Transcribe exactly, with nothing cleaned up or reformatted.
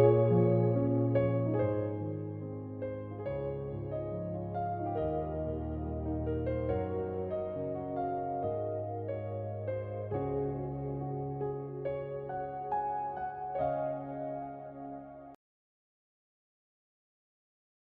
You